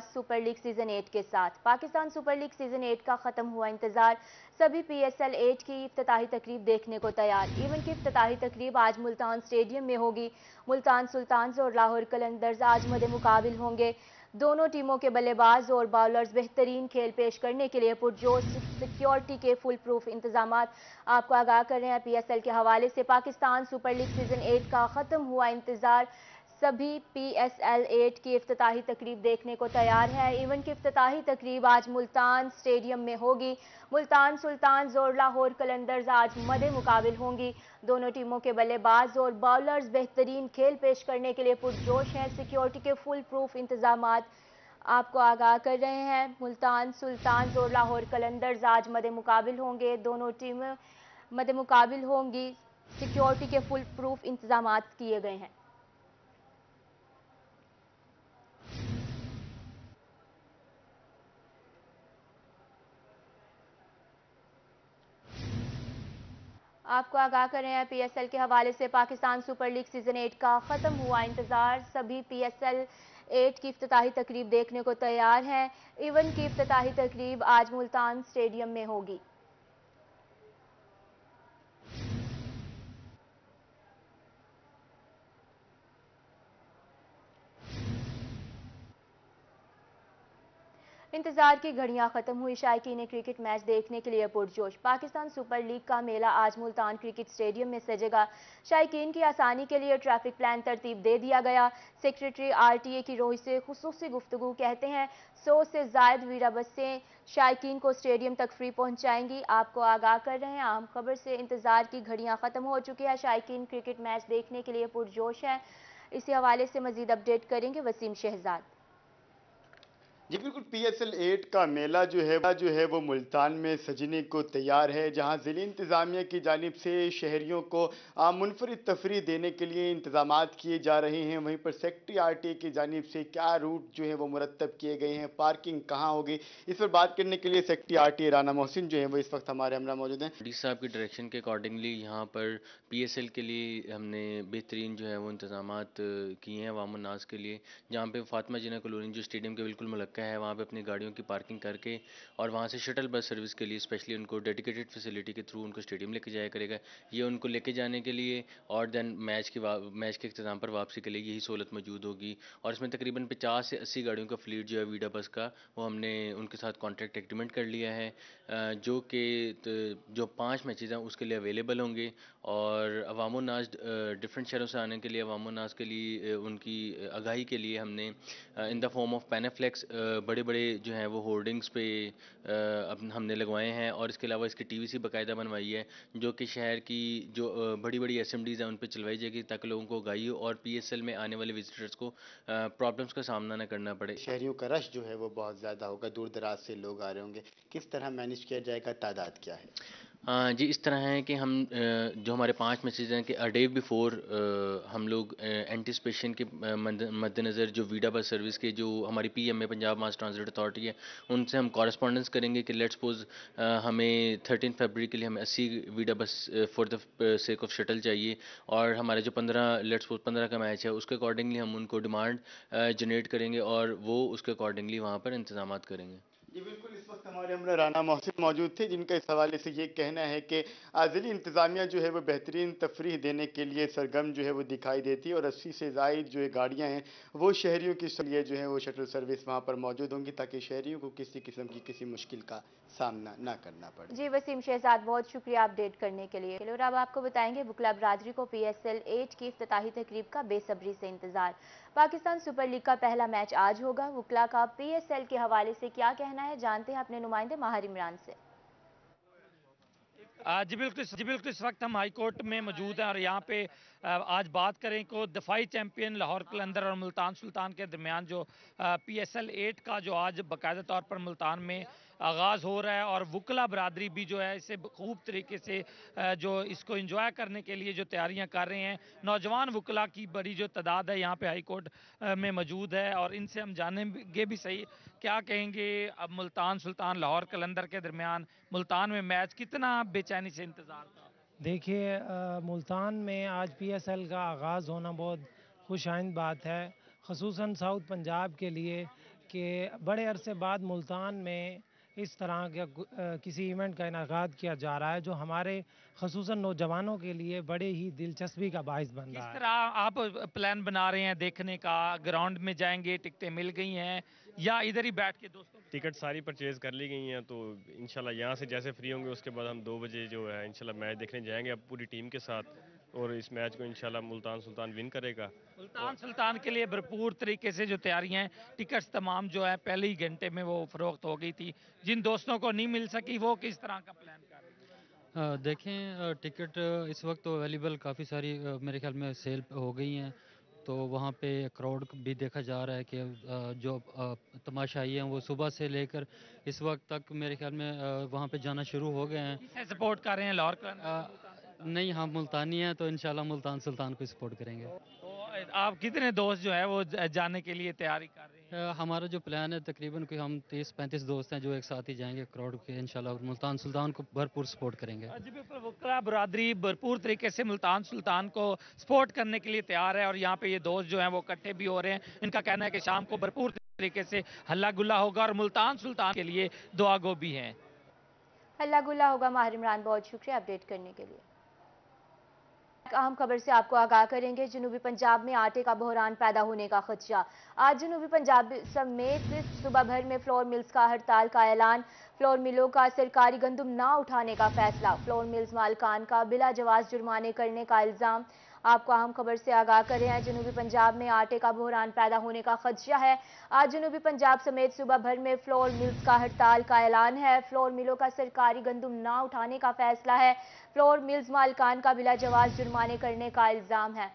Super league season 8 के साथ Pakistan super league season 8 का खत्म हुआ इंतजार। सभी PSL 8 की इफ्तिताही तकरीब देखने को तैयार। इवेंट की इफ्तिताही तकरीब आज मुल्तान स्टेडियम में होगी। मुल्तान सुल्तान और लाहौर कलंदर आज मदे मुकाबिल होंगे। दोनों टीमों के बल्लेबाज और बॉलर्स बेहतरीन खेल पेश करने के लिए पुरजोश सिक्योरिटी के फुल प्रूफ इंतजाम। आपको आगाह कर रहे हैं PSL के हवाले से। पाकिस्तान सुपर लीग सीजन 8 का खत्म हुआ इंतजार। सभी PSL 8 की इफ्तिताही तकरीब देखने को तैयार है। इवेंट की इफ्तिताही तकरीब आज मुल्तान स्टेडियम में होगी। मुल्तान सुल्तान और लाहौर कलंदर आज मदे मुकाबिल होंगी। दोनों टीमों के बल्लेबाज और बॉलर्स बेहतरीन खेल पेश करने के लिए पुरजोश हैं। सिक्योरिटी के फुल प्रूफ इंतजाम। आपको आगाह कर रहे हैं मुल्तान सुल्तान और लाहौर कलंदर आज मदे मुकाबिल होंगे। दोनों टीमें मदे मुकाबिल होंगी। सिक्योरिटी के फुल प्रूफ इंतजाम किए गए हैं। आपको आगाह कर रहे हैं PSL के हवाले से। पाकिस्तान सुपर लीग सीजन 8 का खत्म हुआ इंतजार। सभी PSL 8 की इफ्तिताही तकरीब देखने को तैयार हैं। इवेंट की इफ्तिताही तकरीब आज मुल्तान स्टेडियम में होगी। इंतजार की घड़ियां खत्म हुई। शायकीन क्रिकेट मैच देखने के लिए पुरजोश। पाकिस्तान सुपर लीग का मेला आज मुल्तान क्रिकेट स्टेडियम में सजेगा। शायकीन की आसानी के लिए ट्रैफिक प्लान तरतीब दे दिया गया। सेक्रेटरी RTA की रोहित से खुसूसी गुफ्तगू कहते हैं 100 से जायद वीरा बसें शायकीन को स्टेडियम तक फ्री पहुंचाएंगी। आपको आगाह कर रहे हैं आम खबर से। इंतजार की घड़ियां खत्म हो चुकी है। शायकीन क्रिकेट मैच देखने के लिए पुरजोश है। इसी हवाले से मजीद अपडेट करेंगे वसीम शहजाद। जी बिल्कुल, PSL 8 का मेला जो है वो मुल्तान में सजने को तैयार है, जहाँ ज़िले इंतज़ामिया की जानिब से शहरियों को मुनफरद तफरी देने के लिए इंतजाम किए जा रहे हैं। वहीं पर सेक्रेटरी RTA की जानिब से क्या रूट जो है वो मुरतब किए गए हैं, पार्किंग कहाँ होगी, इस पर बात करने के लिए सेक्रेटरी RTA राना मोहसिन जो है वो इस वक्त हमारे हमरा मौजूद हैं। डी साहब की डायरेक्शन के अकॉर्डिंगली यहाँ पर PSL के लिए हमने बेहतरीन जो है वो इंतजाम किए हैं वामनाज के लिए, जहाँ पर फातिमा जना कॉलोनी जो स्टेडियम के बिल्कुल मुलक्का है वहाँ पे अपनी गाड़ियों की पार्किंग करके और वहाँ से शटल बस सर्विस के लिए स्पेशली उनको डेडिकेटेड फैसिलिटी के थ्रू उनको स्टेडियम लेके जाया करेगा। ये उनको लेके जाने के लिए और देन मैच के इख्तिताम पर वापसी के लिए यही सहूलत मौजूद होगी। और इसमें तकरीबन 50 से 80 गाड़ियों का फ्लीट जो है वीडा बस का वो हमने उनके साथ कॉन्ट्रैक्ट एग्रीमेंट कर लिया है, जो कि जो 5 मैचेज हैं उसके लिए अवेलेबल होंगे। और अवाम नाज डिफरेंट शहरों से आने के लिए अवाम नाज के लिए उनकी आगाही के लिए हमने in the form of panaflex बड़े बड़े जो हैं वो होर्डिंग्स पे हमने लगवाए हैं। और इसके अलावा इसकी TVC बाकायदा बनवाई है जो कि शहर की जो बड़ी बड़ी SMDs हैं उन पे चलवाई जाएगी, ताकि लोगों को आगाही हो और PSL में आने वाले विजिटर्स को प्रॉब्लम्स का सामना ना करना पड़े। शहरियों का रश जो है वो बहुत ज़्यादा होगा, दूर दराज से लोग आ रहे होंगे, किस तरह मैनेज किया जाएगा, तादाद क्या है? हाँ जी, इस तरह है कि हम जो हमारे 5 मैचेज हैं कि अ डे बिफोर हम लोग एंटिसिपेशन के मद्देनज़र जो वीडा बस सर्विस के जो हमारी PMA Punjab mass transit authority है उनसे हम कॉरेस्पॉन्डेंस करेंगे कि लेट्स सपोज हमें 13 फरवरी के लिए हमें 80 वीडा bus for the sake of shuttle चाहिए और हमारा जो 15 लेट्स सपोज 15 का मैच है उसके अकॉर्डिंगली हम उनको डिमांड जनरेट करेंगे और वो उसके अकॉर्डिंगली वहाँ पर इंतजाम करेंगे। जी बिल्कुल, इस वक्त हमारे हमरा राना मोहसिन मौजूद थे, जिनका इस हवाले से ये कहना है कि ज़िली इंतज़ामिया जो है वो बेहतरीन तफरीह देने के लिए सरगम जो है वो दिखाई देती है और 80 से ज़ायद जो है गाड़ियाँ हैं वो शहरियों के लिए जो है वो शटल सर्विस वहाँ पर मौजूद होंगी, ताकि शहरियों को किसी किस्म की किसी मुश्किल का सामना ना करना पड़े। जी वसीम शहजाद, बहुत शुक्रिया अपडेट करने के लिए। और अब आपको बताएंगे बुकला बरादरी को PSL 8 की इफ्तिताही तकरीब का बेसब्री से इंतजार। पाकिस्तान सुपर लीग का पहला मैच आज होगा। बुकला का PSL के हवाले से क्या कहना है, जानते हैं अपने नुमाइंदे माहिर इमरान से। जी बिल्कुल, इस वक्त हम हाई कोर्ट में मौजूद हैं और यहाँ पे आज बात करें को दफाई चैम्पियन लाहौर कलंदर और मुल्तान सुल्तान के दरमियान जो PSL 8 का जो आज बाकायदा तौर पर मुल्तान में आगाज़ हो रहा है और वकला बरादरी भी जो है इसे खूब तरीके से जो इसको एंजॉय करने के लिए जो तैयारियां कर रहे हैं। नौजवान वकला की बड़ी जो तादाद है यहाँ पे हाई कोर्ट में मौजूद है और इनसे हम जानेंगे भी सही क्या कहेंगे अब मुल्तान सुल्तान लाहौर कलंदर के दरमियान मुल्तान में मैच, कितना बेचैनी से इंतज़ार था। देखिए मुल्तान में आज PSL का आगाज़ होना बहुत खुशाइंद बात है, ख़ुसूसन साउथ पंजाब के लिए कि बड़े अरसे बाद मुल्तान में इस तरह का किसी इवेंट का इनाकाद किया जा रहा है जो हमारे खसूसन नौजवानों के लिए बड़े ही दिलचस्पी का बायस बन रहा है। किस तरह आप प्लान बना रहे हैं देखने का? ग्राउंड में जाएंगे, टिकटें मिल गई हैं या इधर ही बैठ के दोस्तों? टिकट सारी परचेज कर ली गई हैं, तो इंशाल्लाह यहाँ से जैसे फ्री होंगे उसके बाद हम 2 बजे जो है इंशाल्लाह मैच देखने जाएंगे अब पूरी टीम के साथ, और इस मैच को इंशाल्लाह मुल्तान सुल्तान विन करेगा। मुल्तान सुल्तान के लिए भरपूर तरीके से जो तैयारियाँ हैं, टिकट्स तमाम जो है पहले ही घंटे में वो फरोख्त हो गई थी। जिन दोस्तों को नहीं मिल सकी वो किस तरह का प्लान कर रहे हैं? देखें, टिकट इस वक्त तो अवेलेबल काफ़ी सारी मेरे ख्याल में सेल हो गई हैं, तो वहाँ पे क्राउड भी देखा जा रहा है कि जो तमाशाई हैं वो सुबह से लेकर इस वक्त तक मेरे ख्याल में वहाँ पे जाना शुरू हो गए हैं। सपोर्ट कर रहे हैं लाहौर का? नहीं, हम मुल्तानी हैं तो इंशाल्लाह मुल्तान सुल्तान को सपोर्ट करेंगे। तो आप कितने दोस्त जो है वो जाने के लिए तैयारी कर रहे हैं? हमारा जो प्लान है तकरीबन कोई हम 30-35 दोस्त हैं जो एक साथ ही जाएंगे क्राउड के इंशाल्लाह, और मुल्तान सुल्तान को भरपूर सपोर्ट करेंगे। अजीबा बरादरी भरपूर तरीके से मुल्तान सुल्तान को सपोर्ट करने के लिए तैयार है, और यहाँ पे ये दोस्त जो हैं वो इकट्ठे भी हो रहे हैं। इनका कहना है कि शाम को भरपूर तरीके से हल्ला गुल्ला होगा और मुल्तान सुल्तान के लिए दुआगो भी हैं, हल्ला गुल्ला होगा। माहिर इमरान, बहुत शुक्रिया अपडेट करने के लिए। अहम खबर से आपको आगाह करेंगे। जनूबी पंजाब में आटे का बहरान पैदा होने का खदशा। आज जनूबी पंजाब समेत सुबह भर में फ्लोर मिल्स का हड़ताल का ऐलान। फ्लोर मिलों का सरकारी गंदम ना उठाने का फैसला। फ्लोर मिल्स मालकान का बिला जवाज जुर्माने करने का इल्जाम। आपको अहम खबर से आगाह कर रहे हैं। जनूबी पंजाब में आटे का बहरान पैदा होने का खदशा है। आज जनूबी पंजाब समेत सुबह भर में फ्लोर मिल्स का हड़ताल का ऐलान है। फ्लोर मिलों का सरकारी गंदम ना उठाने का फैसला है। फ्लोर मिल्स मालकान का बिला जवाज जुर्माने करने का इल्ज़ाम है।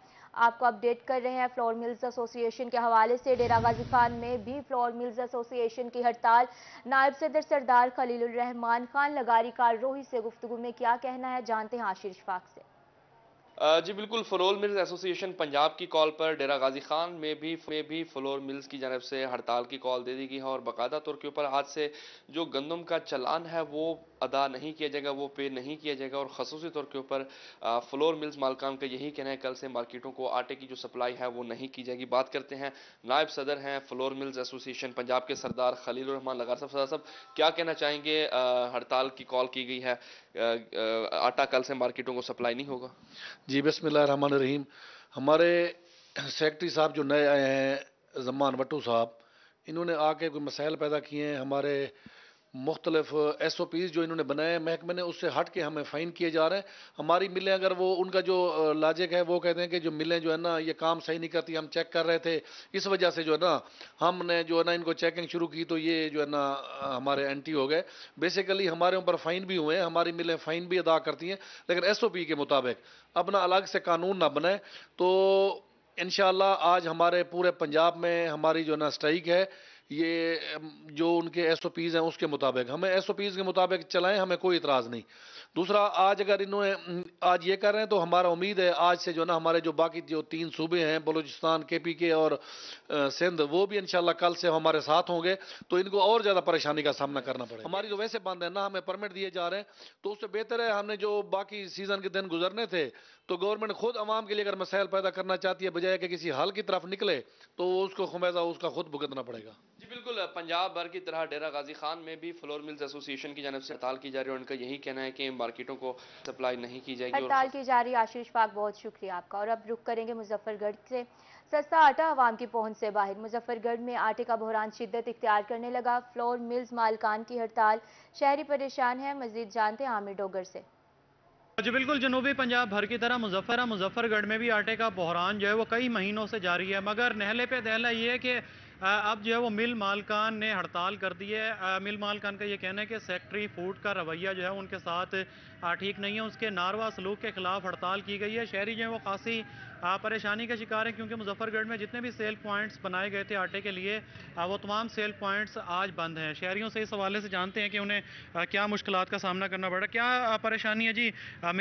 आपको अपडेट कर रहे हैं फ्लोर मिल्स एसोसिएशन के हवाले से। डेरा गाजी खान में भी फ्लोर मिल्स एसोसिएशन की हड़ताल। नायब सदर सरदार खलीलुर रहमान खान लगारी काररोही से गुफ्तगू में क्या कहना है, जानते हैं आशिर इशफाक से। जी बिल्कुल, फ्लोर मिल्स एसोसिएशन पंजाब की कॉल पर डेरा गाजी खान में भी फ्लोर मिल्स की जानब से हड़ताल की कॉल दे दी गई है, और बाकायदा तौर के ऊपर आज से जो गंदम का चालान है वो अदा नहीं किया जाएगा, वो पे नहीं किया जाएगा। और खसूसी तौर के ऊपर फ्लोर मिल्स मालकान का यही कहना है कल से मार्केटों को आटे की जो सप्लाई है वो नहीं की जाएगी। बात करते हैं नायब सदर हैं फ्लोर मिल्स एसोसिएशन पंजाब के सरदार खलील रहमान लगार साहब। सरदार साहब, क्या कहना चाहेंगे? हड़ताल की कॉल की गई है, आटा कल से मार्केटों को सप्लाई नहीं होगा। जी बिस्मिल्लाहिर्रहमानिर्रहीम। हमारे सेक्रेटरी साहब जो नए आए हैं जमान भट्टू साहब, इन्होंने आके कोई मसाइल पैदा किए हैं। हमारे मुख्तलिफ SOPs जो इन्होंने बनाए हैं महकमे ने, उससे हट के हमें फ़ाइन किए जा रहे हैं। हमारी मिलें, अगर वो उनका जो लाजिक है वो कहते हैं कि जो मिलें जो है ना ये काम सही नहीं करती, हम चेक कर रहे थे, इस वजह से जो है ना हमने जो है ना इनको चेकिंग शुरू की तो ये जो है ना हमारे एंटी हो गए। बेसिकली हमारे ऊपर फ़ाइन भी हुए हैं, हमारी मिलें फ़ाइन भी अदा करती हैं, लेकिन SOP के मुताबिक अपना अलग से कानून ना बनाए। तो इंशाल्लाह आज हमारे पूरे पंजाब में हमारी जो है ना स्ट्राइक है, ये जो उनके SOPs हैं उसके मुताबिक हमें SOPs के मुताबिक चलाएं, हमें कोई इतराज़ नहीं। दूसरा, आज अगर इन्होंने आज ये कर रहे हैं तो हमारा उम्मीद है आज से जो ना हमारे जो बाकी जो 3 सूबे हैं बलूचिस्तान, KPK और सिंध, वो भी इंशाल्लाह कल से हमारे साथ होंगे, तो इनको और ज़्यादा परेशानी का सामना करना पड़ेगा। हमारी जो वैसे बंद है ना, हमें परमिट दिए जा रहे हैं, तो उससे बेहतर है हमने जो बाकी सीज़न के दिन गुजरने थे तो गवर्नमेंट खुद आवाम के लिए अगर मसाइल पैदा करना चाहती है बजाय कि किसी हल की तरफ निकले तो उसको खुमेजा उसका खुद भुगतना पड़ेगा। जी बिल्कुल, पंजाब भर की तरह डेरा गाजी खान में भी फ्लोर मिल्स एसोसिएशन की जानब से हड़ताल की जा रही है, और उनका यही कहना है कि मार्केटों को सप्लाई नहीं की जाएगी, हड़ताल की जा रही है। आशीष पाक, बहुत शुक्रिया आपका। और अब रुक करेंगे मुजफ्फरगढ़ से। सस्ता आटा आवाम की पहुंच से बाहर। मुजफ्फरगढ़ में आटे का बहरान शिद्दत इख्तियार करने लगा। फ्लोर मिल्स मालकान की हड़ताल, शहरी परेशान है। मजीद जानते हैं आमिर डोगर से। जी बिल्कुल, जनूबी पंजाब भर की तरह मुजफ्फरगढ़ में भी आटे का बहरान जो है वो कई महीनों से जारी है, मगर नहले पे दहला ये है कि अब जो है वो मिल मालकान ने हड़ताल कर दी है। मिल मालकान का ये कहना है कि सेक्रेटरी फूड का रवैया जो है उनके साथ ठीक नहीं है, उसके नारवा सलूक के खिलाफ हड़ताल की गई है। शहरी जो है वो खासी परेशानी का शिकार है, क्योंकि मुजफ्फरगढ़ में जितने भी सेल पॉइंट्स बनाए गए थे आटे के लिए वो तमाम सेल पॉइंट्स आज बंद हैं। शहरियों से इस हवाले से जानते हैं कि उन्हें क्या मुश्किलात का सामना करना पड़ा। क्या परेशानी है जी?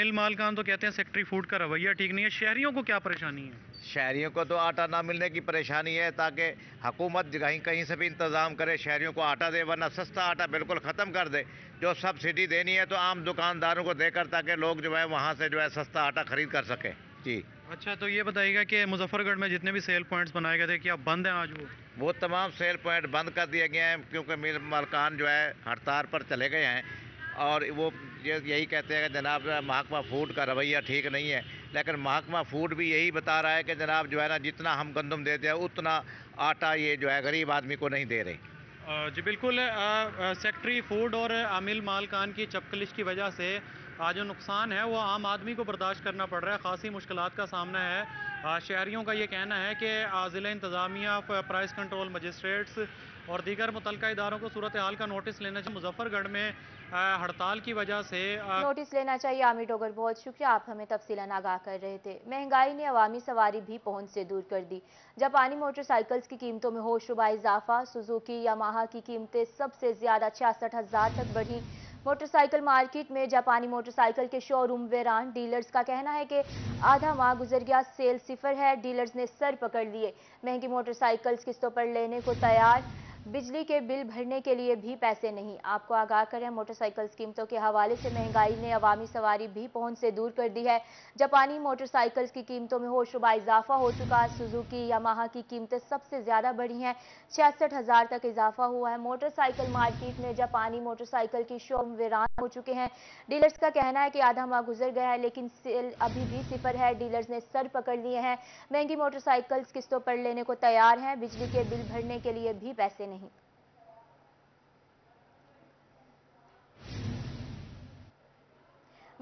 मिल मालकान तो कहते हैं सेक्रेटरी फूड का रवैया ठीक नहीं है, शहरियों को क्या परेशानी है? शहरियों को तो आटा ना मिलने की परेशानी है, ताकि हुकूमत कहीं से भी इंतज़ाम करे शहरियों को आटा दे, वरना सस्ता आटा बिल्कुल ख़त्म कर दे। जो सब्सिडी देनी है तो आम दुकानदारों को देकर, ताकि लोग जो है वहाँ से जो है सस्ता आटा खरीद कर सकें। जी। अच्छा, तो ये बताइएगा कि मुजफ्फरगढ़ में जितने भी सेल पॉइंट्स बनाए गए थे क्या बंद हैं आज? वो तमाम सेल पॉइंट बंद कर दिए गए हैं क्योंकि मिल मालकान जो है हड़ताल पर चले गए हैं और वो यही कहते हैं कि जनाब महकमा फूड का रवैया ठीक नहीं है, लेकिन महकमा फूड भी यही बता रहा है कि जनाब जो है ना जितना हम गंदम देते हैं उतना आटा ये जो है गरीब आदमी को नहीं दे रहे। जी बिल्कुल, सेक्रेटरी फूड और आमिल मालकान की चपकलिश की वजह से जो नुकसान है वो आम आदमी को बर्दाश्त करना पड़ रहा है, खासी मुश्किलात का सामना है। शहरियों का ये कहना है कि ज़िला इंतज़ामिया, प्राइस कंट्रोल मजिस्ट्रेट्स और दीगर मुतलका इदारों को सूरत हाल का नोटिस लेना चाहिए। मुजफ्फरगढ़ में हड़ताल की वजह से नोटिस लेना चाहिए। आमिर डोगर, बहुत शुक्रिया, आप हमें तफसीलन आगाह कर रहे थे। महंगाई ने अवामी सवारी भी पहुंच से दूर कर दी। जापानी मोटरसाइकिल्स की कीमतों में होशरुबा इजाफा, सुजुकी यामाहा की कीमतें सबसे ज्यादा 66,000 तक बढ़ी। मोटरसाइकिल मार्केट में जापानी मोटरसाइकिल के शोरूम वीरान। डीलर्स का कहना है कि आधा माह गुजर गया, सेल सिफर है, डीलर्स ने सर पकड़ लिए। महंगी मोटरसाइकिल्स किस्तों पर लेने को तैयार, बिजली के बिल भरने के लिए भी पैसे नहीं। आपको आगाह करें मोटरसाइकिल कीमतों के हवाले से, महंगाई ने अवामी सवारी भी पहुंच से दूर कर दी है। जापानी मोटरसाइकिल्स की कीमतों में होशरुबा इजाफा हो चुका है। सुजुकी यामाहा की कीमतें सबसे ज़्यादा बढ़ी हैं, 66,000 तक इजाफा हुआ है। मोटरसाइकिल मार्केट में जापानी मोटरसाइकिल की शोरूम वीरान हो चुके हैं। डीलर्स का कहना है कि आधा माह गुजर गया है लेकिन सेल अभी भी सिफर है, डीलर्स ने सर पकड़ लिए हैं। महंगी मोटरसाइकिल्स किस्तों पर लेने को तैयार हैं, बिजली के बिल भरने के लिए भी पैसे नहीं।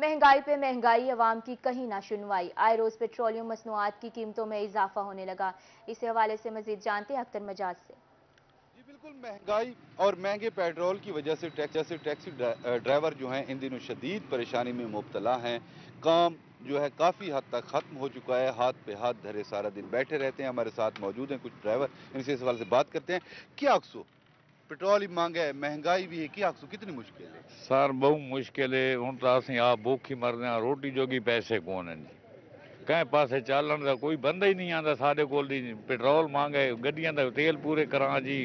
महंगाई पे महंगाई, अवाम की कहीं ना सुनवाई। आए रोज पेट्रोलियम मसनूआत की कीमतों में इजाफा होने लगा। इस हवाले से मजीद जानते हैं अख्तर मजाज से। जी बिल्कुल, महंगाई और महंगे पेट्रोल की वजह से टैक्सी ड्राइवर जो हैं इन दिनों शदीद परेशानी में मुबतला हैं। काम जो है काफ़ी हद तक ख़त्म हो चुका है, हाथ पे हाथ धरे सारा दिन बैठे रहते हैं। हमारे साथ मौजूद हैं कुछ ड्राइवर, इनसे इस हवाले से बात करते हैं। क्या अक्सो पेट्रोल ही मांगा है, महंगाई भी है, क्या अक्सो कितनी मुश्किल है? सर बहुत मुश्किल है, हूँ तो अस आप भूख ही मरते हैं, रोटी जोगी पैसे कौन है जी, कहीं पासे चालन का कोई बंदा ही नहीं आता। साढ़े कोल पेट्रोल मांगे, गड्डियां दा तेल पूरे करा जी,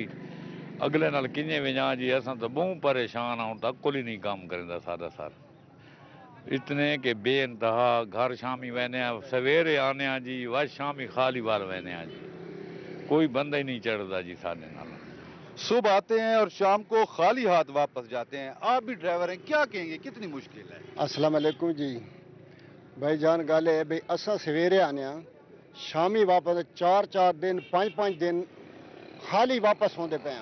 अगले नाल किए वजा जी, अस तो बहुत परेशान हूँ, अक्ल ही नहीं काम करेंदा सारा सारा, इतने के बेइंतहा। घर शामी वहने सवेरे आने आ जी, वह शामी खाली बार वहने आ जी, कोई बंदा ही नहीं चढ़ता जी। साढ़े नाल सुबह आते हैं और शाम को खाली हाथ वापस जाते हैं। आप भी ड्राइवर हैं, क्या कहेंगे कितनी मुश्किल है? अस्सलाम वालेकुम जी, भाई जान गल है भाई असा सवेरे आने आ, शामी वापस 4-4 दिन 5-5 दिन खाली वापस होंदे पे।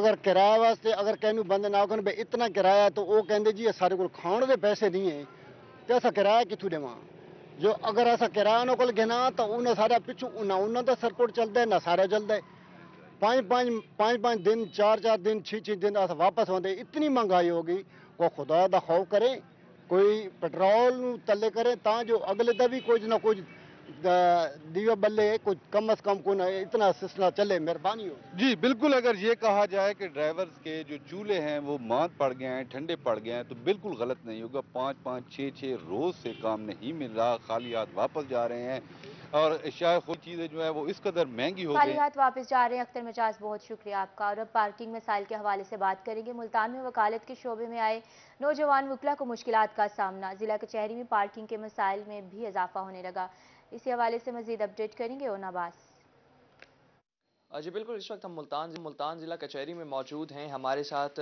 अगर किराए वास्ते अगर कहूँ बंदे ना आखन भाई इतना किराया है तो वह कहें जी सारे को खाने के पैसे नहीं है तो असा किराया कितों देव। जो अगर असा किराया उन्होंने को गिना तो उन्हें सारा पिछू उन्होंने का सरपुट चलता है ना सारा चलता है। 5-5 दिन 4-4 दिन 6-6 दिन अस वापस आते। इतनी महंगाई होगी कोई खुदा का खौफ करे, कोई पेट्रोल तले करे तो अगले का भी कुछ ना कुछ दियो बल्ले, कुछ कम अज कम को इतना सिलसिला चले, मेहरबानी हो जी। बिल्कुल, अगर ये कहा जाए कि ड्राइवर्स के जो चूल्हे हैं वो मांद पड़ गए हैं, ठंडे पड़ गए हैं, तो बिल्कुल गलत नहीं होगा। 5-5, 6-6 रोज से काम नहीं मिल रहा, खाली हाथ वापस जा रहे हैं और शायद खुद चीज़ें जो है वो इस कदर महंगी हो गई, खाली हाथ वापस जा रहे हैं। अख्तर मिजाज, बहुत शुक्रिया आपका। और अब पार्किंग मसाइल के हवाले से बात करेंगे। मुल्तान में वकालत के शोबे में आए नौजवान वकला को मुश्किलात का सामना। जिला कचहरी में पार्किंग के मसाइल में भी इजाफा होने लगा। इसी हवाले से मजीद अपडेट करेंगे ओनाबास। जी बिल्कुल, इस वक्त हम मुल्तान ज़िला कचहरी में मौजूद हैं। हमारे साथ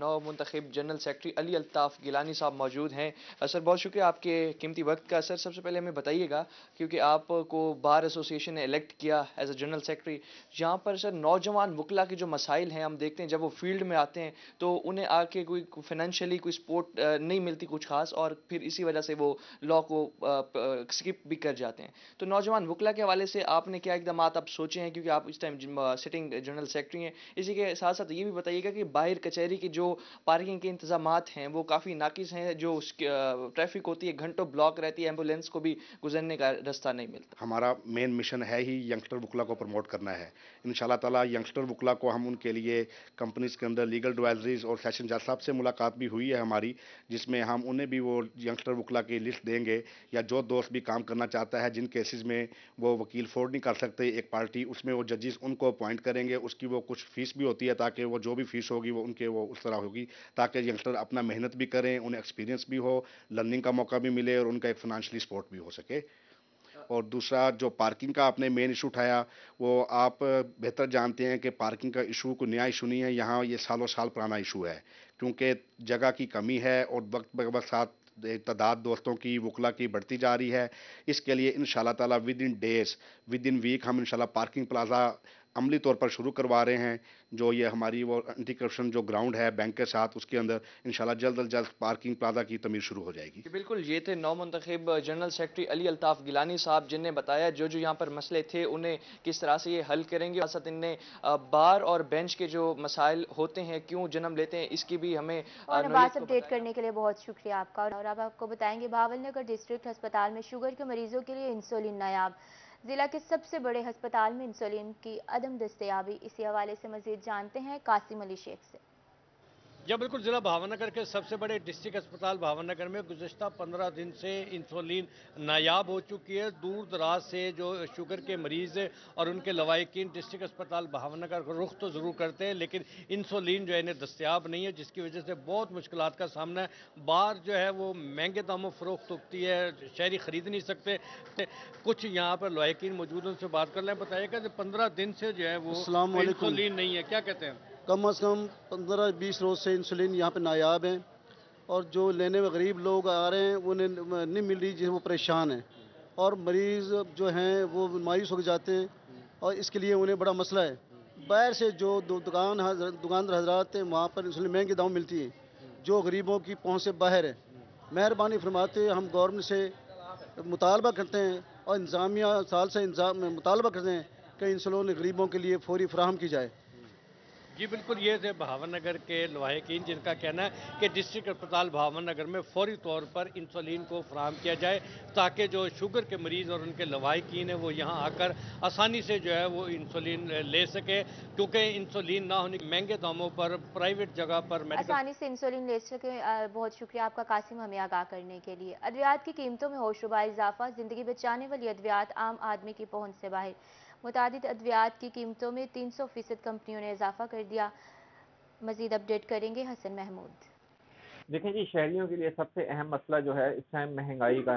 नौ मुंतखब जनरल सेक्रेटरी अली अल्ताफ़ गिलानी साहब मौजूद हैं। सर बहुत शुक्रिया आपके कीमती वक्त का। सर सबसे पहले हमें बताइएगा, क्योंकि आपको बार एसोसिएशन ने इलेक्ट किया एज ए जनरल सेक्रेटरी, यहाँ पर सर नौजवान वकला के जो मसाइल हैं हम देखते हैं जब वो फील्ड में आते हैं तो उन्हें आके कोई फाइनेंशली कोई सपोर्ट नहीं मिलती कुछ खास, और फिर इसी वजह से वो लॉ को स्किप भी कर जाते हैं। तो नौजवान वकला के हवाले से आपने क्या इकदाम आप सोचे हैं, क्योंकि आप टाइम सिटिंग जनरल सेक्रेटरी हैं? इसी के साथ साथ ये भी बताइएगा कि बाहर कचहरी के जो पार्किंग के इंतजामात हैं वो काफ़ी नाकिस हैं, जो ट्रैफिक होती है घंटों ब्लॉक रहती है, एम्बुलेंस को भी गुजरने का रास्ता नहीं मिलता। हमारा मेन मिशन है ही यंगस्टर वकला को प्रमोट करना है। इंशाल्लाह ताला यंगस्टर वकला को हम उनके लिए कंपनीज के अंदर लीगल एडवाइजरीज और सेशन जज साहब से मुलाकात भी हुई है हमारी, जिसमें हम उन्हें भी वो यंगस्टर वकला की लिस्ट देंगे, या जो दोस्त भी काम करना चाहता है जिन केसेज में वो वकील फोर्ड नहीं कर सकते एक पार्टी, उसमें वो जजेस जजेस उनको अपॉइंट करेंगे, उसकी वो कुछ फीस भी होती है ताकि वो जो भी फीस होगी वो उनके वो उस तरह होगी ताकि यंगस्टर अपना मेहनत भी करें, उन्हें एक्सपीरियंस भी हो, लर्निंग का मौका भी मिले और उनका एक फाइनेंशियली सपोर्ट भी हो सके। और दूसरा जो पार्किंग का आपने मेन इशू उठाया, वो आप बेहतर जानते हैं कि पार्किंग का इशू कोई नया इशू नहीं है, यहाँ ये सालों साल पुराना इशू है क्योंकि जगह की कमी है और वक्त साथ तादाद दोस्तों की वकला की बढ़ती जा रही है। इसके लिए इंशाल्लाह ताला विद इन वीक हम इंशाल्लाह पार्किंग प्लाजा अमली तौर पर शुरू करवा रहे हैं। जो ये हमारी वो एंटी करप्शन जो ग्राउंड है बैंक के साथ, उसके अंदर इंशाल्लाह जल्द अज जल्द पार्किंग प्लाजा की तमीर शुरू हो जाएगी। बिल्कुल, ये थे नौमंतखब जनरल सेक्रेटरी अली अल्ताफ़ गिलानी साहब, जिनने बताया जो जो यहाँ पर मसले थे उन्हें किस तरह से ये हल करेंगे। असद इनने बार और बेंच के जो मसाइल होते हैं क्यों जन्म लेते हैं इसकी भी हमें अपडेट करने के लिए बहुत शुक्रिया आपका। और अब आपको बताएंगे भावलनगर डिस्ट्रिक्ट अस्पताल में शुगर के मरीजों के लिए इंसुलिन नायाब, जिला के सबसे बड़े हस्पताल में इंसुलिन की अदम दस्तयाबी, इसी हवाले से मजीद जानते हैं कासिम अली शेख से। जी बिल्कुल, ज़िला भावनगर के सबसे बड़े डिस्ट्रिक्ट अस्पताल भावनगर में गुज़श्ता 15 दिन से इंसुलिन नायाब हो चुकी है। दूर दराज से जो शुगर के मरीज़ और उनके लवाकिन डिस्ट्रिक्ट अस्पताल भावनगर को रुख तो ज़रूर करते हैं लेकिन इंसुलिन जो है इन्हें दस्तियाब नहीं है, जिसकी वजह से बहुत मुश्किल का सामना है। बाहर जो है वो महंगे दामों फ़रोख्त होती है, शहरी ख़रीद नहीं सकते। कुछ यहाँ पर लवाकिन मौजूद हैं, उनसे बात कर लें। बताइएगा 15 दिन से जो है वो इंसुलिन नहीं है, क्या कहते हैं? कम से कम 15-20 रोज़ से इंसुलिन यहाँ पे नायाब हैं और जो लेने में गरीब लोग आ रहे हैं उन्हें नहीं मिल रही, वो परेशान हैं और मरीज़ जो हैं वो मायूस होकर जाते हैं और इसके लिए उन्हें बड़ा मसला है। बाहर से जो दुकानदार हजरात हैं वहाँ पर इंसुलिन महंगे दाम मिलती है जो गरीबों की पहुँच से बाहर है। मेहरबानी फरमाते हम गवर्नमेंट से मुतालबा करते हैं और इंतज़ामिया साल से मुतालबा करते हैं कि इंसुलिन गरीबों के लिए फौरी फराहम की जाए। जी बिल्कुल, ये थे भावनगर के लवाहिकीन, जिनका कहना है कि डिस्ट्रिक्ट अस्पताल भावनगर में फौरी तौर पर इंसुलिन को फराहम किया जाए ताकि जो शुगर के मरीज़ और उनके लवाहिकीन हैं वो यहाँ आकर आसानी से जो है वो इंसुलिन ले सके, क्योंकि इंसुलिन ना होने के महंगे दामों पर प्राइवेट जगह पर आसानी से इंसुलिन ले सके। बहुत शुक्रिया आपका कासिम हमें आगाह करने के लिए। अद्वियात की कीमतों में होशरुबा इजाफा, जिंदगी बचाने वाली अद्वियात आम आदमी की पहुँच से बाहर। मुतादिद अद्वियात की कीमतों में 300% कंपनियों ने इजाफा कर दिया। मजीद अपडेट करेंगे हसन महमूद। देखिए जी, शहरियों के लिए सबसे अहम मसला जो है इस टाइम महंगाई का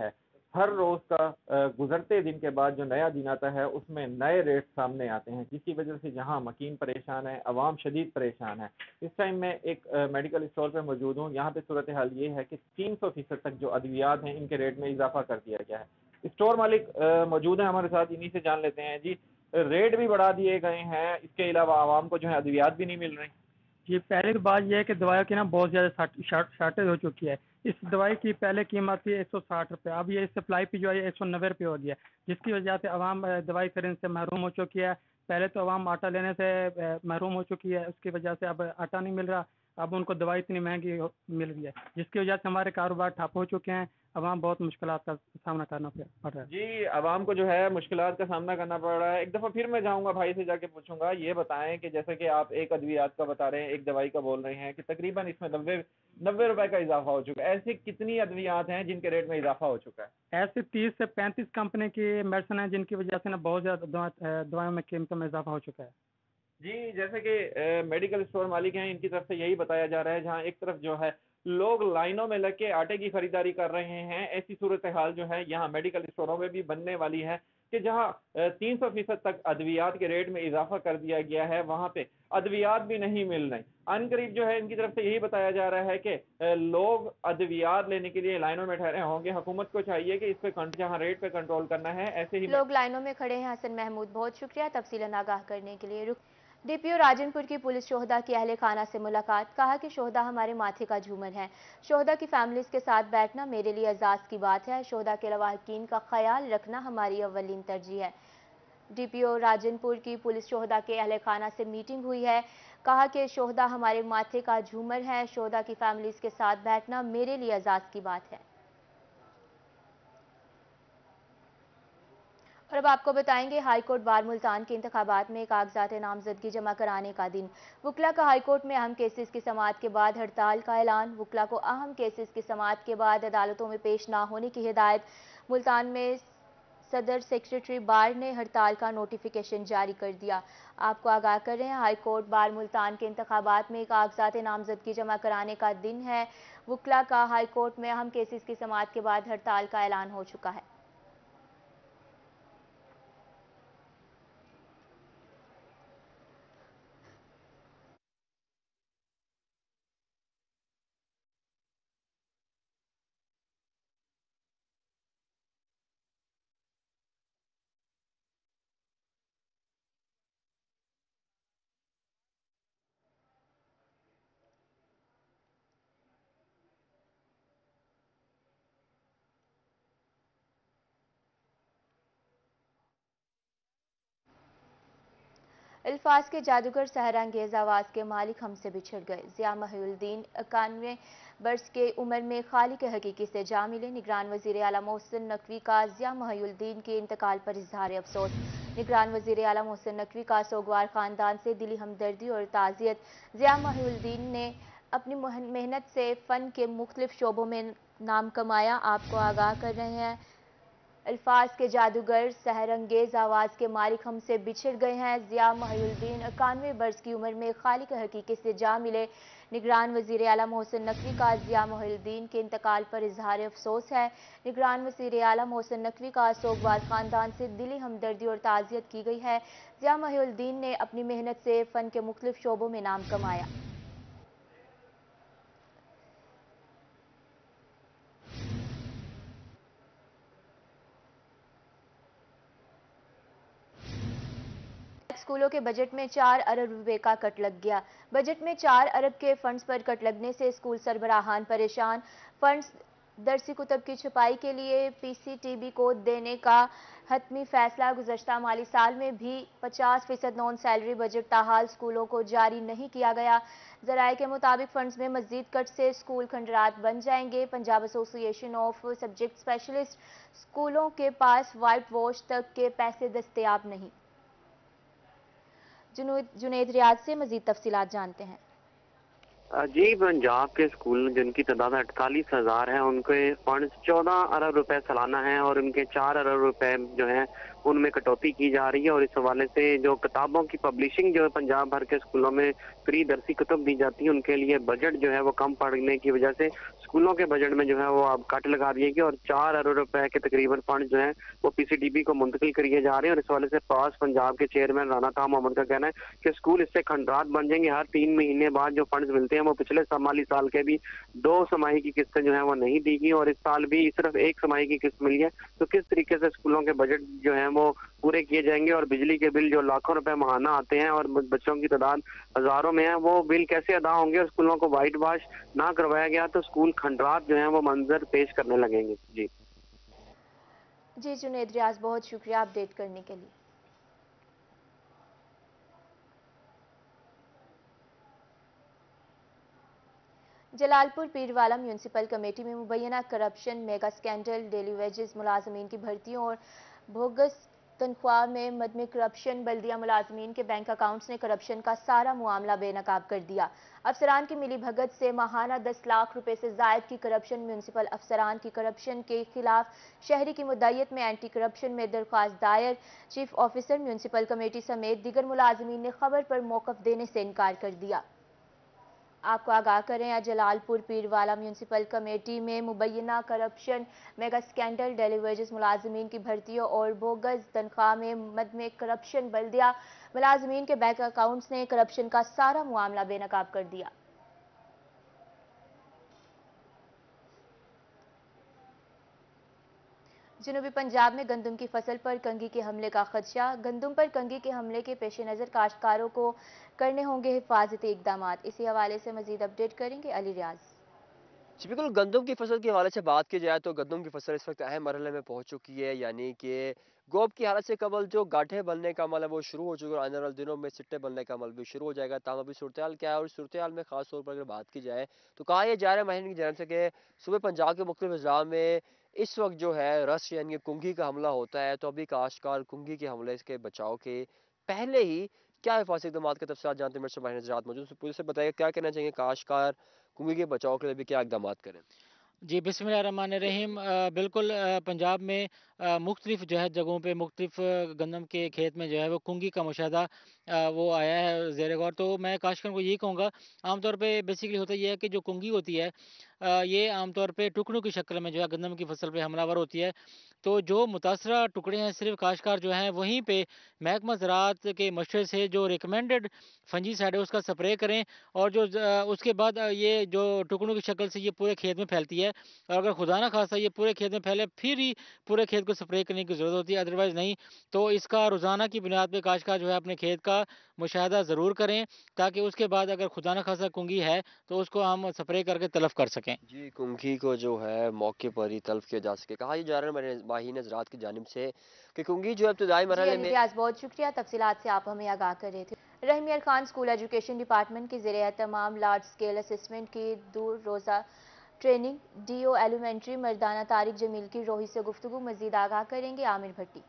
है। हर रोज का गुजरते दिन के बाद जो नया दिन आता है उसमें नए रेट सामने आते हैं, जिसकी वजह से यहाँ मकीन परेशान है, आवाम शदीद परेशान है। इस टाइम मैं एक मेडिकल स्टोर पर मौजूद हूँ, यहाँ पे सूरत हाल ये है कि 300% तक जो अद्वियात हैं इनके रेट में इजाफा कर दिया गया है। स्टोर मालिक मौजूद हैं हमारे साथ, इन्हीं से जान लेते हैं। जी, रेट भी बढ़ा दिए गए हैं, इसके अलावा आवाम को जो है अद्वियात भी नहीं मिल रही। जी, पहले की बात यह है कि दवाई की ना बहुत ज़्यादा शार्टेज हो चुकी है। इस दवाई की पहले कीमत थी 160 रुपये, अब ये सप्लाई पे जो है 190 रुपये हो गया, जिसकी वजह से आवाम दवाई खरीदने से महरूम हो चुकी है। पहले तो आवाम आटा लेने से महरूम हो चुकी है, उसकी वजह से अब आटा नहीं मिल रहा, अब उनको दवाई इतनी महंगी मिल रही है, जिसकी वजह से हमारे कारोबार ठप हो चुके हैं। आवाम बहुत मुश्किल का सामना करना पड़ रहा है। जी, आवाम को जो है मुश्किल का सामना करना पड़ रहा है। एक दफ़ा फिर मैं जाऊंगा भाई से जाके पूछूंगा, ये बताएं कि जैसे कि आप एक अद्वियात का बता रहे हैं, एक दवाई का बोल रहे हैं कि तकरीबन इसमें 90 रुपए का इजाफा हो चुका है। ऐसी कितनी अद्वियात हैं जिनके रेट में इजाफा हो चुका है? ऐसे 30 से 35 कंपनी की मेडिसिन है जिनकी वजह से ना बहुत ज़्यादा दवाओं में कीमतों में इजाफा हो चुका है। जी, जैसे कि मेडिकल स्टोर मालिक हैं, इनकी तरफ से यही बताया जा रहा है। जहाँ एक तरफ जो है लोग लाइनों में लग के आटे की खरीदारी कर रहे हैं, ऐसी सूरत हाल जो है यहाँ मेडिकल स्टोरों में भी बनने वाली है कि जहाँ 300% तक अद्वियात के रेट में इजाफा कर दिया गया है, वहाँ पे अद्वियात भी नहीं मिल रही। अनकरीब जो है इनकी तरफ से यही बताया जा रहा है कि लोग अद्वियात लेने के लिए लाइनों में ठहरे होंगे। हुकूमत को चाहिए कि इस पर जहाँ रेट पे कंट्रोल करना है, ऐसे ही लोग लाइनों में खड़े हैं। हसन महमूद, बहुत शुक्रिया तफसीलन आगाह करने के लिए। डीपीओ राजनपुर की पुलिस शोहदा की अहले खाना से मुलाकात, कहा कि शोहदा हमारे माथे का झूमर है, शोहदा की फैमिलीज़ के साथ बैठना मेरे लिए एजाज़ की बात है, शोहदा के लवाहकीन का ख्याल रखना हमारी अव्वलीन तरजीह है। डीपीओ राजनपुर की पुलिस शोहदा के अहले खाना से मीटिंग हुई है, कहा कि शोहदा हमारे माथे का झूमर है, शोहदा की फैमिलीज़ के साथ बैठना मेरे लिए एजाज़ की बात है। और अब आपको बताएंगे हाई कोर्ट बार मुल्तान के इंतखाबात में कागजात नामजदगी जमा कराने का दिन, वकला का हाई कोर्ट में अहम केसेस की समाअत के बाद हड़ताल का ऐलान, वकला को अहम केसेस की समाअत के बाद अदालतों में पेश ना होने की हिदायत। मुल्तान में सदर सेक्रेटरी बार ने हड़ताल का नोटिफिकेशन जारी कर दिया। आपको आगाह कर रहे हैं, हाई कोर्ट बार मुल्तान के इंतखाबात में कागजात नामजदगी जमा कराने का दिन है। वुकला का हाई कोर्ट में अहम केसेस की समाअत के बाद हड़ताल का ऐलान हो चुका है। अल्फाज के जादूगर सहरांगेज आवाज़ के मालिक हमसे बिछड़ गए। ज़िया महिउद्दीन 91 बरस के उम्र में खालिक हकीकी से जा मिले। निगरान वज़ीर-ए-आला मोहसिन नकवी का ज़िया महिउद्दीन के इंतकाल पर इजहार अफसोस। निगरान वज़ीर-ए-आला मोहसिन नकवी का सोगवार खानदान से दिली हमदर्दी और ताज़ियत। ज़िया महिउद्दीन ने अपनी मेहनत से फ़न के मुख्तलिफ शोबों में नाम कमाया। आपको आगाह कर रहे हैं, अल्फाज के जादूगर सहरंगेज आवाज़ के मालिक हमसे बिछड़ गए हैं। ज़िया महिउद्दीन 91 बरस की उम्र में खालिक हकीकी से जा मिले। निगरान वज़ीर-ए-आला मोहसिन नकवी का ज़िया महिउद्दीन के इंतकाल पर इजहार अफसोस है। निगरान वज़ीर-ए-आला मोहसिन नकवी का सोगवार खानदान से दिली हमदर्दी और ताज़ियत की गई है। ज़िया महिउद्दीन ने अपनी मेहनत से फ़न के मुख्तलिफ शोबों में नाम कमाया। स्कूलों के बजट में 4 अरब रुपए का कट लग गया। बजट में 4 अरब के फंड्स पर कट लगने से स्कूल सरबराहान परेशान। फंड्स दरसी कुतब की छपाई के लिए पीसीटीबी को देने का हतमी फैसला। गुज़श्ता माली साल में भी 50% नॉन सैलरी बजट ताहाल स्कूलों को जारी नहीं किया गया। ज़राए के मुताबिक फंड्स में मज़ीद कट से स्कूल खंडरात बन जाएंगे। Punjab association of subject specialist स्कूलों के पास वाइट वॉश तक के पैसे दस्तयाब नहीं। जुनेद रियाज से मजीद तफसीलात जानते हैं। जी, पंजाब के स्कूल जिनकी तादाद 48,000 है, उनके फंड 14 अरब रुपए सालाना है और उनके 4 अरब रुपए जो है उनमें कटौती की जा रही है। और इस हवाले से जो किताबों की पब्लिशिंग जो है पंजाब भर के स्कूलों में फ्री दरसी किताब दी जाती है, उनके लिए बजट जो है वो कम पड़ने की वजह से स्कूलों के बजट में जो है वो अब कट लगा दिए गए और 4 अरब रुपए के तकरीबन फंड जो है वो पीसीटीबी को मुंतकिल किए जा रहे हैं। और इस हवाले से पास पंजाब के चेयरमैन राना ताह मोहम्मद का कहना है कि स्कूल इससे खंडरात बन जाएंगे। हर 3 महीने बाद जो फंड मिलते हैं वो पिछले माली साल के भी 2 समाही की किस्तें जो है वो नहीं दी गई और इस साल भी सिर्फ 1 समाही की किस्त मिली है। तो किस तरीके से स्कूलों के बजट जो है वो पूरे किए जाएंगे और बिजली के बिल जो लाखों रुपए महाना आते हैं और बच्चों की तादाद हजारों में है, वो बिल कैसे अदा होंगे और स्कूलों को वाइट वॉश ना करवाया गया तो स्कूल खंडरात जो है वो मंजर पेश करने लगेंगे। जी जुनेद रियाज, बहुत शुक्रिया अपडेट करने के लिए। जलालपुर पीरवाला म्यूनसिपल कमेटी में मुबैना corruption, mega scandal, daily wages मुलाजमीन की भर्तियों और बोगस तनख्वाह में मदमे करप्शन, बल्दिया मुलाजमीन के बैंक अकाउंट्स ने करप्शन का सारा मामला बेनकाब कर दिया। अफसरान की मिली भगत से माहाना 10 लाख रुपए से जायद की करप्शन, म्यूनसिपल अफसरान की करप्शन के खिलाफ शहरी की मुद्दयत में एंटी करप्शन में दरख्वास्त दायर। चीफ ऑफिसर म्यूनसिपल कमेटी समेत दिगर मुलाजमीन ने खबर पर मौकफ देने से इनकार कर दिया। आपको आगाह करें, जलालपुर पीरवाला म्यूनसिपल कमेटी में मुबैना corruption, mega scandal, daily wages मुलाजमीन की भर्तियों और बोगस तनख्वाह में मदमे करप्शन, बल्दिया मुलाजमीन के बैंक अकाउंट्स ने करप्शन का सारा मामला बेनकाब कर दिया। जनूबी पंजाब में गंदम की फसल पर कंगी के हमले का खदशा। गंदम पर कंगी के हमले के पेश नज़र काश्तकारों को करने होंगे हिफाजती इकदाम। इसी हवाले से मजीद अपडेट करेंगे अली रियाज। जी बिल्कुल, गंदम की फसल के हवाले से बात की जाए तो गंदम की फसल इस वक्त अहम मरहले में पहुंच चुकी है, यानी कि गोब की हालत से कबल जो गाठे बनने का अमल है वो शुरू हो चुका है और आने वाले दिनों में सिट्टे बनने का अमल भी शुरू हो जाएगा। तमाम अभी सूरत क्या है और सूरत में खास तौर पर अगर बात की जाए तो कहा यह जा रहा है माहिरीन की जानब से कि सुबह पंजाब के मुख्तलिफ अज़ला में इस वक्त जो है रस यानी कुंगी का हमला होता है, तो अभी काश्तकार कुंगी के हमले के बचाव के पहले ही क्या हिफाजती इकदाम का तफसील जानते हैं। मेरे से माहिर नज़रात मौजूद, पूरे से बताइए क्या कहना चाहिए, काश्तकार कुंगी के बचाव के लिए भी क्या इकदाम करें। जी बिस्मिल्लाहिर्रहमानिर्रहीम। बिल्कुल पंजाब में मुख्तलिफ जो है जगहों पर मुख्तलिफ गंदम के खेत में जो है वो कुंगी का मुशाहदा वो आया है ज़ेर गौर। तो मैं काशकन को यही कहूँगा, आमतौर पर बेसिकली होता यह है कि जो कुंगी होती है ये आमतौर पर टुकड़ों की शक्ल में जो है गंदम की फसल पर हमलावर होती है। तो जो मुतासरा टुकड़े हैं सिर्फ काश्तकार जो हैं वहीं पे महकमा ज़राअत के मशवरे से जो रिकमेंडेड फंजीसाइड है उसका स्प्रे करें, और जो उसके बाद ये जो टुकड़ों की शक्ल से ये पूरे खेत में फैलती है, और अगर खुदा ना खासा ये पूरे खेत में फैले फिर ही पूरे खेत को स्प्रे करने की ज़रूरत होती है, अदरवाइज़ नहीं। तो इसका रोज़ाना की बुनियाद पर काश्तकार जो है अपने खेत का मुशाहदा ज़रूर करें, ताकि उसके बाद अगर खुदा ना खासा कुंगी है तो उसको हम स्प्रे करके तलफ कर सकें। जी, कुंगी को जो है मौके पर ही तलफ किया जा सके। कहा जा रहा है माहिन ज़राअत की जानिब से कि कुंगी जो इब्तिदाई मरहले में। बहुत शुक्रिया, तफसीलात से आप हमें आगाह कर रहे थे। रहीम यार खान स्कूल एजुकेशन डिपार्टमेंट की ज़रिए तमाम लार्ज स्केल असेसमेंट की 2 रोज़ा ट्रेनिंग DO एलिमेंट्री मर्दाना तारिक जमील की रोही से गुफ्तगू, मज़ीद आगाह करेंगे आमिर भट्टी।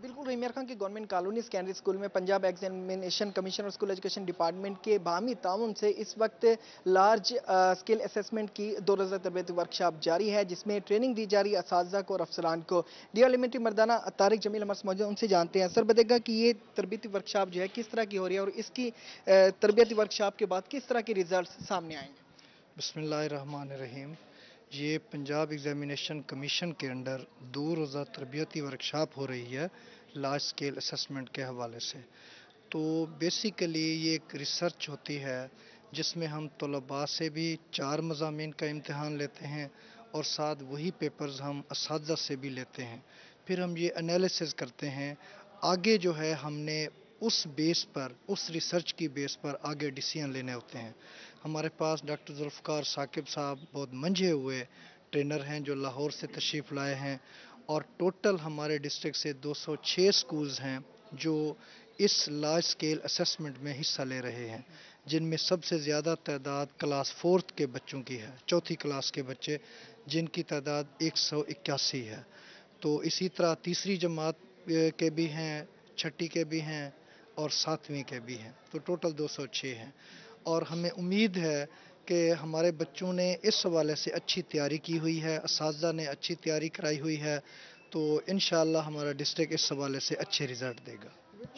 बिल्कुल, रहीम यार खान की गवर्नमेंट कॉलोनी सेकेंडरी स्कूल में पंजाब एग्जामिनेशन कमीशन और स्कूल एजुकेशन डिपार्टमेंट के बामी ताउन से इस वक्त लार्ज स्केल असेसमेंट की 2 रोज़ा तरबियत वर्कशॉप जारी है, जिसमें ट्रेनिंग दी जा रही असातिज़ा को और अफसरान को। DO एलिमेंट्री मर्दाना तारिक जमील हमारे मौजूद, उनसे जानते हैं। सर बताएगा कि ये तरबियती वर्कशॉप जो है किस तरह की हो रही है और इसकी तरबियती वर्कशॉप के बाद किस तरह के रिजल्ट सामने आएंगे। बिस्मिल्लाहिर्रहमानिर्रहीम। ये पंजाब एग्जामिनेशन कमीशन के अंडर 2 रोज़ा तरबियती वर्कशॉप हो रही है लार्ज स्केल असेसमेंट के हवाले से। तो बेसिकली ये एक रिसर्च होती है जिसमें हम तलबा से भी 4 मज़ामीन का इम्तहान लेते हैं और साथ वही पेपर्स हम असातिज़ा से भी लेते हैं। फिर हम ये एनालिसिस करते हैं, आगे जो है हमने उस बेस पर, उस रिसर्च की बेस पर आगे डिसीजन लेने होते हैं। हमारे पास डॉक्टर जुल्फ़कार साकिब साहब बहुत मंझे हुए ट्रेनर हैं जो लाहौर से तशरीफ़ लाए हैं, और टोटल हमारे डिस्ट्रिक्ट से 206 स्कूल्स हैं जो इस लार्ज स्केल असेसमेंट में हिस्सा ले रहे हैं, जिनमें सबसे ज़्यादा तादाद क्लास 4 के बच्चों की है, चौथी क्लास के बच्चे, जिनकी तादाद 181 है। तो इसी तरह 3री जमात के भी हैं, 6ठी के भी हैं और 7वीं के भी हैं। तो टोटल 206 हैं, और हमें उम्मीद है कि हमारे बच्चों ने इस हवाले से अच्छी तैयारी की हुई है, असातिज़ा ने अच्छी तैयारी कराई हुई है। तो इंशाअल्लाह हमारा डिस्ट्रिक्ट इस हवाले से अच्छे रिजल्ट देगा।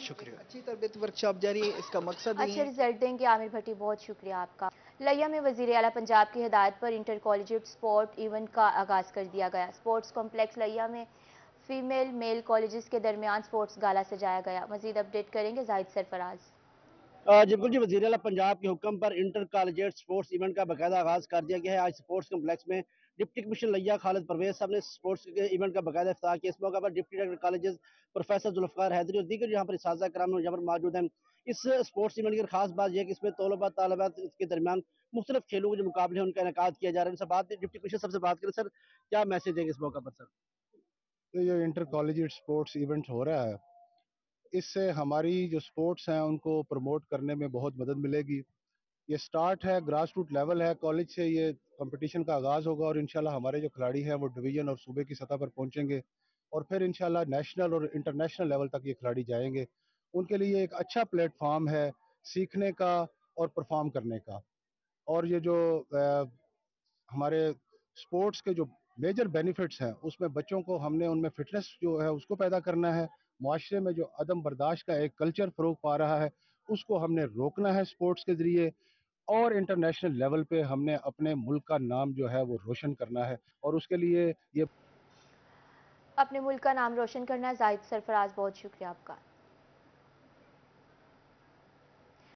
शुक्रिया। अच्छी तरबियत वर्कशॉप जारी है, इसका मकसद अच्छे रिजल्ट देंगे। आमिर भट्टी, बहुत शुक्रिया आपका। लैया में वज़ीर-ए-आला पंजाब की हिदायत पर इंटर कॉलेजिएट स्पोर्ट इवेंट का आगाज़ कर दिया गया। स्पोर्ट्स कॉम्प्लेक्स लैया में फीमेल मेल कॉलेजेस के दरमियान स्पोर्ट्स गाला सजाया गया। मज़ीद अपडेट करेंगे जाहिद सरफराज। जयपुर जी, वज़ीर-ए-आला पंजाब के हुक्म पर इंटर कॉलेजिएट स्पोर्ट्स इवेंट का बाकायदा आगाज़ कर दिया गया है। आज स्पोर्ट्स कम्प्लेक्स में डिप्टी कमिश्नर लैया खालिद परवेज साहब ने स्पोर्ट्स इवेंट का बाकायदा इफ्तिताह किया। इस मौके पर deputy director colleges professor Zulfiqar Haidri और दीगर यहाँ पर इस्ताज़ा कराम यहाँ पर मौजूद हैं। इस स्पोर्ट्स इवेंट की खास बात यह है कि इसमें तलबा तालिबात के दरमियान मुख्तलिफ खेलों के जो मुकाबले हैं उनका इनेकाद किया जा रहा है। इनसे बात डिप्टी कमिश्नर सबसे बात करें। सर, क्या मैसेज देंगे इस मौके पर? सर, तो ये इंटर कॉलेजिएट स्पोर्ट्स इवेंट हो रहा है, इससे हमारी जो स्पोर्ट्स हैं उनको प्रमोट करने में बहुत मदद मिलेगी। ये स्टार्ट है, ग्रास रूट लेवल है, कॉलेज से ये कंपटीशन का आगाज़ होगा और इंशाल्लाह हमारे जो खिलाड़ी हैं वो डिवीज़न और सूबे की सतह पर पहुंचेंगे और फिर इंशाल्लाह नेशनल और इंटरनेशनल लेवल तक ये खिलाड़ी जाएंगे। उनके लिए एक अच्छा प्लेटफार्म है सीखने का और परफॉर्म करने का। और ये जो हमारे स्पोर्ट्स के जो मेजर बेनिफिट्स हैं उसमें बच्चों को हमने उनमें फ़िटनेस जो है उसको पैदा करना है। माशरे में जो अदम बर्दाश्त का एक कल्चर फ़रोग पा रहा है उसको हमने रोकना है स्पोर्ट्स के ज़रिए, और इंटरनेशनल लेवल पे हमने अपने मुल्क का नाम जो है वो रोशन करना है, और उसके लिए ये अपने मुल्क का नाम रोशन करना है। जाहिद सरफराज, बहुत शुक्रिया आपका।